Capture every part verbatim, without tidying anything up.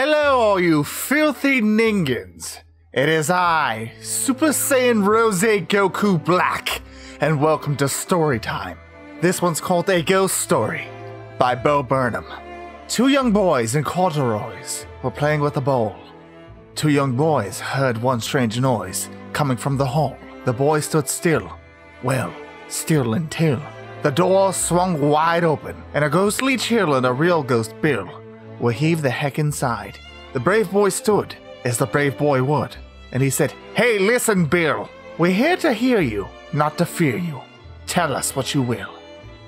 Hello, all you filthy ningens. It is I, Super Saiyan Rose Goku Black, and welcome to Story Time. This one's called A Ghost Story by Bo Burnham. Two young boys in corduroys were playing with a bowl. Two young boys heard one strange noise coming from the hall. The boy stood still, well, still until the door swung wide open, and a ghostly chill and a real ghost Bill will heave the heck inside. The brave boy stood, as the brave boy would, and he said, "Hey, listen, Bill. We're here to hear you, not to fear you. Tell us what you will."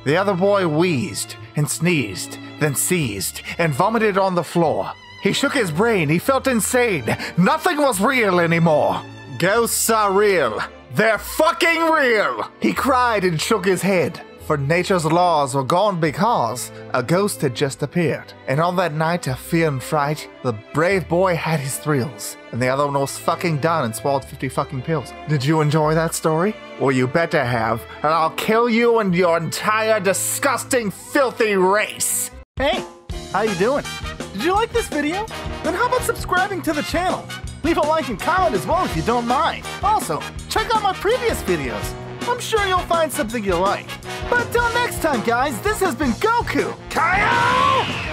The other boy wheezed and sneezed, then seized and vomited on the floor. He shook his brain. He felt insane. Nothing was real anymore. Ghosts are real. They're fucking real, he cried and shook his head. For nature's laws were gone because a ghost had just appeared. And on that night of fear and fright, the brave boy had his thrills. And the other one was fucking done and swallowed fifty fucking pills. Did you enjoy that story? Well, you better have, and I'll kill you and your entire disgusting, filthy race. Hey, how you doing? Did you like this video? Then how about subscribing to the channel? Leave a like and comment as well if you don't mind. Also, check out my previous videos. I'm sure you'll find something you like. But till next time, guys, this has been Goku. Kyle!